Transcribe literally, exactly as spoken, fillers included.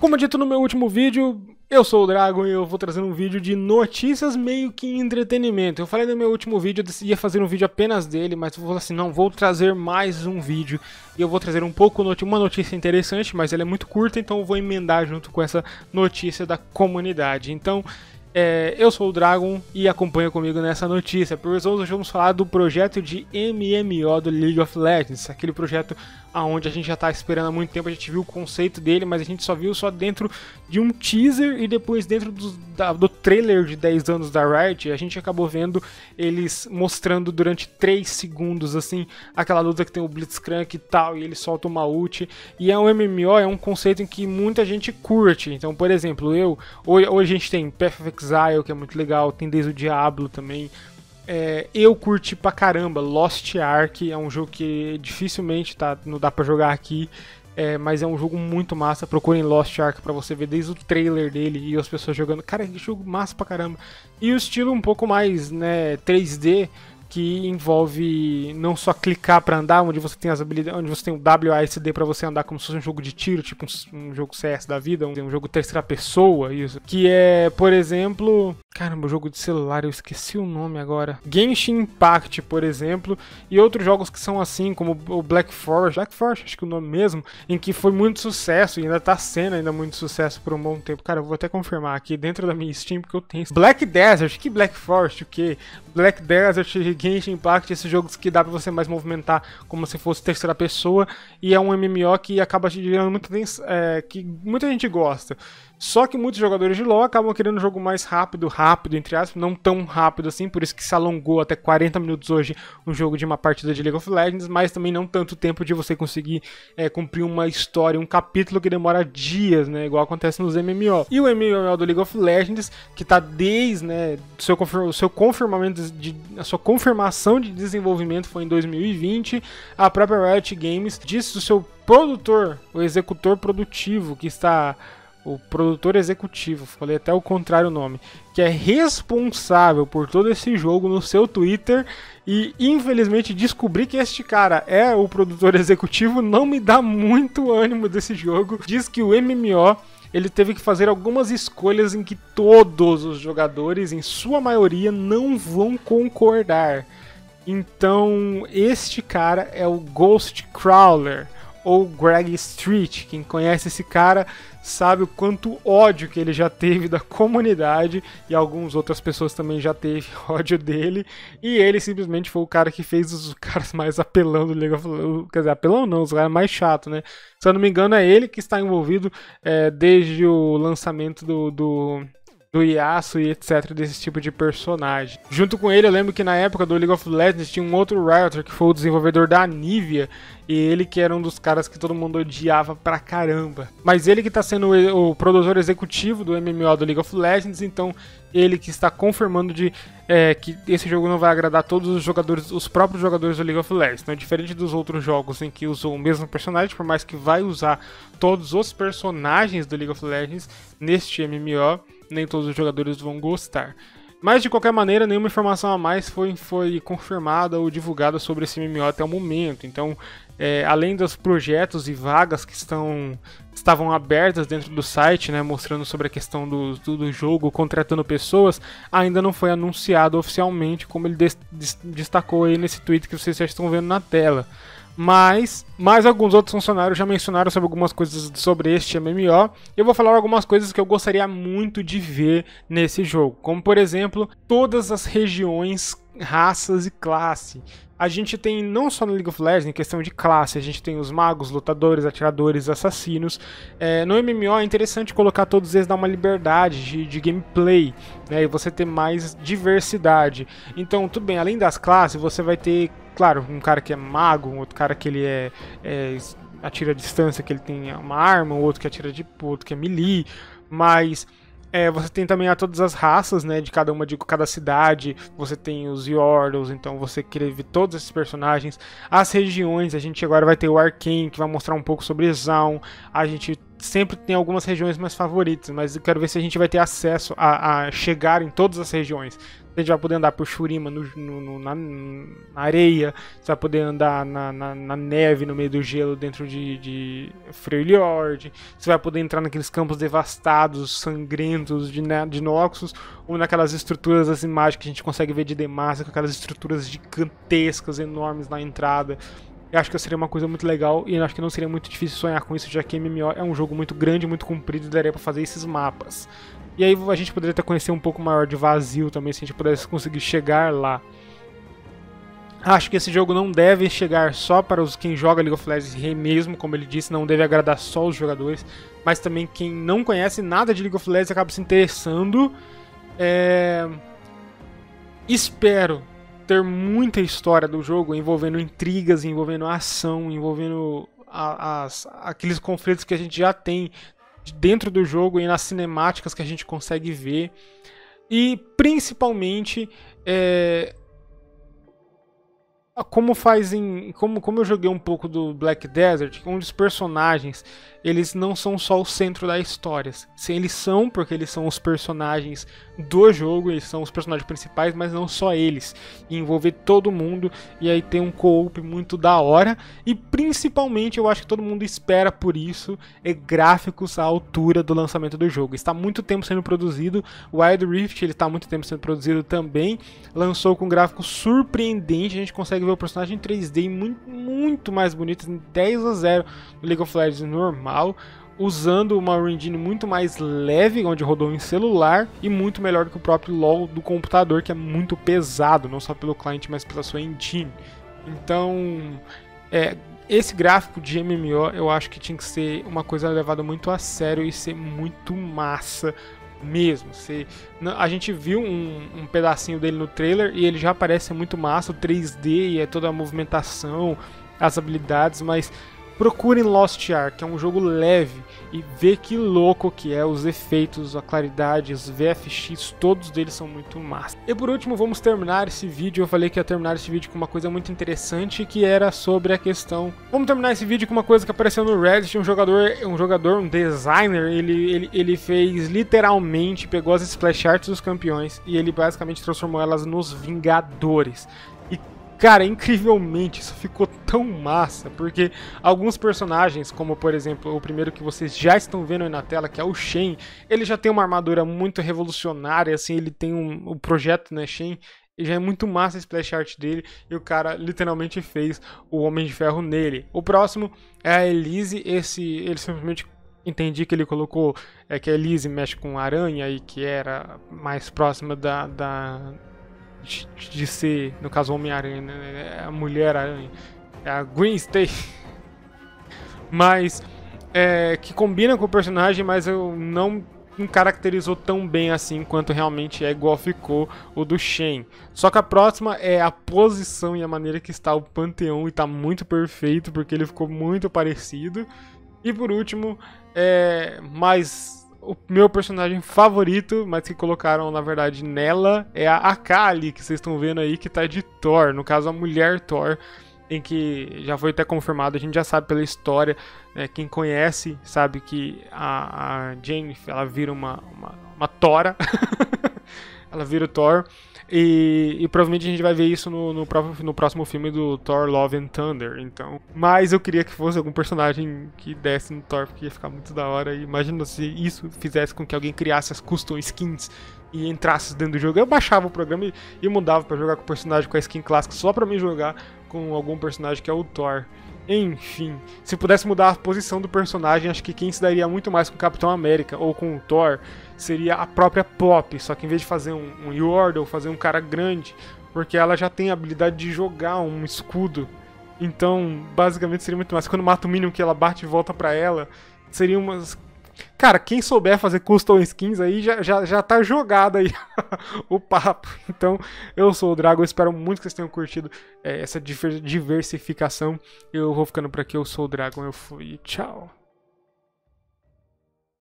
Como dito no meu último vídeo, eu sou o Drago e eu vou trazendo um vídeo de notícias meio que entretenimento. Eu falei no meu último vídeo, eu decidi fazer um vídeo apenas dele, mas eu vou assim, não, vou trazer mais um vídeo. E eu vou trazer um pouco, uma notícia interessante, mas ela é muito curta, então eu vou emendar junto com essa notícia da comunidade. Então... É, eu sou o Dragon e acompanha comigo nessa notícia, porque hoje nós vamos falar do projeto de M M O do League of Legends, aquele projeto aonde a gente já está esperando há muito tempo, a gente viu o conceito dele, mas a gente só viu só dentro de um teaser e depois dentro do, da, do trailer de dez anos da Riot, a gente acabou vendo eles mostrando durante três segundos assim, aquela luta que tem o Blitzcrank e tal, e ele solta uma ult, e é um M M O, é um conceito em que muita gente curte. Então, por exemplo, eu, hoje, hoje a gente tem Path of Exile, que é muito legal, tem desde o Diablo também. É, eu curti pra caramba, Lost Ark é um jogo que dificilmente tá, não dá pra jogar aqui, é, mas é um jogo muito massa. Procurem Lost Ark pra você ver desde o trailer dele e as pessoas jogando. Cara, que jogo massa pra caramba. E o estilo um pouco mais, né, três D, que envolve não só clicar pra andar, onde você tem as habilidades, onde você tem o W A S D pra você andar como se fosse um jogo de tiro, tipo um, um jogo C S da vida, um, um jogo terceira pessoa, isso. Que é, por exemplo... Caramba, jogo de celular, eu esqueci o nome agora. Genshin Impact, por exemplo, e outros jogos que são assim, como o Black Forest, Black Forest, acho que é o nome mesmo, em que foi muito sucesso e ainda tá sendo ainda muito sucesso por um bom tempo. Cara, eu vou até confirmar aqui dentro da minha Steam, porque eu tenho... Black Desert, que Black Forest, o que? Black Desert e Genshin Impact, esses jogos que dá pra você mais movimentar como se fosse terceira pessoa, e é um M M O que acaba te gerando muito... É, que muita gente gosta. Só que muitos jogadores de LoL acabam querendo um jogo mais rápido, rápido, entre aspas, não tão rápido assim, por isso que se alongou até quarenta minutos hoje um jogo de uma partida de League of Legends, mas também não tanto tempo de você conseguir é, cumprir uma história, um capítulo que demora dias, né, igual acontece nos M M O. E o M M O do League of Legends, que tá desde, né, seu confirma, seu confirmamento de, a sua confirmação de desenvolvimento foi em dois mil e vinte, a própria Riot Games disse do seu produtor, o executor produtivo, que está... O produtor executivo, falei até o contrário o nome, que é responsável por todo esse jogo no seu Twitter, e infelizmente descobri que este cara é o produtor executivo, não me dá muito ânimo desse jogo. Diz que o M M O ele teve que fazer algumas escolhas em que todos os jogadores, em sua maioria, não vão concordar. Então este cara é o Ghost Crawler, ou Greg Street. Quem conhece esse cara sabe o quanto ódio que ele já teve da comunidade, e algumas outras pessoas também já teve ódio dele, e ele simplesmente foi o cara que fez os caras mais apelão do League of Legends, quer dizer, apelão não, os caras mais chatos, né? Se eu não me engano é ele que está envolvido é, desde o lançamento do... do... do Yasuo e etc, desse tipo de personagem. Junto com ele, eu lembro que na época do League of Legends tinha um outro Rioter, que foi o desenvolvedor da Anivia, e ele que era um dos caras que todo mundo odiava pra caramba. Mas ele que tá sendo o produtor executivo do M M O do League of Legends, então ele que está confirmando de, é, que esse jogo não vai agradar todos os jogadores, os próprios jogadores do League of Legends. Então, diferente dos outros jogos em que usou o mesmo personagem, por mais que vai usar todos os personagens do League of Legends, neste M M O, nem todos os jogadores vão gostar. Mas de qualquer maneira, nenhuma informação a mais foi, foi confirmada ou divulgada sobre esse M M O até o momento. Então, é, além dos projetos e vagas que estão, estavam abertas dentro do site, né, mostrando sobre a questão do, do, do jogo, contratando pessoas, ainda não foi anunciado oficialmente, como ele des, des, destacou aí nesse tweet que vocês já estão vendo na tela. Mas, mas alguns outros funcionários já mencionaram sobre algumas coisas sobre este M M O. Eu vou falar algumas coisas que eu gostaria muito de ver nesse jogo, como por exemplo, todas as regiões, raças e classe. A gente tem não só no League of Legends, em questão de classe, a gente tem os magos, lutadores, atiradores, assassinos. É, no M M O é interessante colocar todos eles, dar uma liberdade de, de gameplay, né, e você ter mais diversidade. Então, tudo bem, além das classes, você vai ter, claro, um cara que é mago, um outro cara que ele é, é atira à distância, que ele tem uma arma, um outro que atira de outro que é melee, mas... É, você tem também a todas as raças, né, de cada uma, de cada cidade, você tem os Yordles, então você querer ver todos esses personagens. As regiões, a gente agora vai ter o Arcane, que vai mostrar um pouco sobre Zaun. A gente sempre tem algumas regiões mais favoritas, mas eu quero ver se a gente vai ter acesso a, a chegar em todas as regiões. A gente vai poder andar por Shurima no, no, no, na, na areia, você vai poder andar na, na, na neve, no meio do gelo, dentro de, de Freljord, você vai poder entrar naqueles campos devastados, sangrentos de, de Noxus, ou naquelas estruturas, as imagens que a gente consegue ver de Demacia, com aquelas estruturas gigantescas, enormes na entrada. Eu acho que seria uma coisa muito legal e eu acho que não seria muito difícil sonhar com isso, já que M M O é um jogo muito grande, muito comprido e daria pra fazer esses mapas. E aí a gente poderia até conhecer um pouco maior de vazio também, se a gente pudesse conseguir chegar lá. Acho que esse jogo não deve chegar só para os quem joga League of Legends mesmo, como ele disse, não deve agradar só os jogadores, mas também quem não conhece nada de League of Legends acaba se interessando. É... Espero ter muita história do jogo envolvendo intrigas, envolvendo ação, envolvendo a, as, aqueles conflitos que a gente já tem dentro do jogo e nas cinemáticas que a gente consegue ver, e principalmente é, como faz em, como, como eu joguei um pouco do Black Desert, onde os personagens eles não são só o centro da história. Sim, eles são, porque eles são os personagens do jogo, eles são os personagens principais, mas não só eles, e envolver todo mundo e aí ter um co-op muito da hora. E principalmente eu acho que todo mundo espera por isso, é gráficos à altura do lançamento do jogo. Está há muito tempo sendo produzido, o Wild Rift ele está há muito tempo sendo produzido também, lançou com um gráfico surpreendente, a gente consegue ver o personagem em três D muito, muito mais bonito, em dez a zero no League of Legends normal, usando uma engine muito mais leve, onde rodou em celular, e muito melhor que o próprio LoL do computador, que é muito pesado, não só pelo cliente, mas pela sua engine. Então, é, esse gráfico de M M O eu acho que tinha que ser uma coisa levada muito a sério e ser muito massa mesmo. Se, a gente viu um, um pedacinho dele no trailer e ele já parece muito massa, o três D e é toda a movimentação, as habilidades, mas... procurem Lost Ark, que é um jogo leve, e vê que louco que é, os efeitos, a claridade, os V F X, todos eles são muito massa. E por último, vamos terminar esse vídeo. Eu falei que ia terminar esse vídeo com uma coisa muito interessante, que era sobre a questão... Vamos terminar esse vídeo com uma coisa que apareceu no Reddit, um jogador, um, jogador, um designer, ele, ele, ele fez literalmente, pegou as splash arts dos campeões e ele basicamente transformou elas nos Vingadores. E cara, incrivelmente, isso ficou tão massa, porque alguns personagens, como por exemplo, o primeiro que vocês já estão vendo aí na tela, que é o Shen, ele já tem uma armadura muito revolucionária, assim, ele tem um, um projeto, né, Shen, e já é muito massa a splash art dele, e o cara literalmente fez o Homem de Ferro nele. O próximo é a Elise, esse, ele simplesmente... entendi que ele colocou é, que a Elise mexe com aranha e que era mais próxima da... da... De, de ser, no caso, Homem-Aranha, né? A Mulher-Aranha, a Green State, mas é, que combina com o personagem, mas eu não, não caracterizou tão bem assim quanto realmente é, igual ficou o do Shen. Só que a próxima é a posição e a maneira que está o Panteon, e está muito perfeito, porque ele ficou muito parecido. E por último, é, mais... o meu personagem favorito, mas que colocaram na verdade nela, é a Akali, que vocês estão vendo aí, que tá de Thor, no caso a mulher Thor, em que já foi até confirmado, a gente já sabe pela história, né, quem conhece sabe que a, a Jane, ela vira uma, uma, uma Tora, ela vira o Thor, e, e provavelmente a gente vai ver isso no, no, próprio, no próximo filme do Thor Love and Thunder, então... Mas eu queria que fosse algum personagem que desse no Thor, porque ia ficar muito da hora, e imagina se isso fizesse com que alguém criasse as custom skins e entrasse dentro do jogo. Eu baixava o programa e, e mudava pra jogar com o personagem com a skin clássica, só pra mim jogar com algum personagem que é o Thor. Enfim, se pudesse mudar a posição do personagem, acho que quem se daria muito mais com o Capitão América ou com o Thor seria a própria Poppy, só que em vez de fazer um, um Yordle, fazer um cara grande, porque ela já tem a habilidade de jogar um escudo, então basicamente seria muito mais. Quando mata o Minion que ela bate e volta pra ela, seria umas... Cara, quem souber fazer custom skins aí, já, já, já tá jogado aí o papo. Então, eu sou o Drago, eu espero muito que vocês tenham curtido é, essa diversificação. Eu vou ficando por aqui, eu sou o Drago, eu fui, tchau.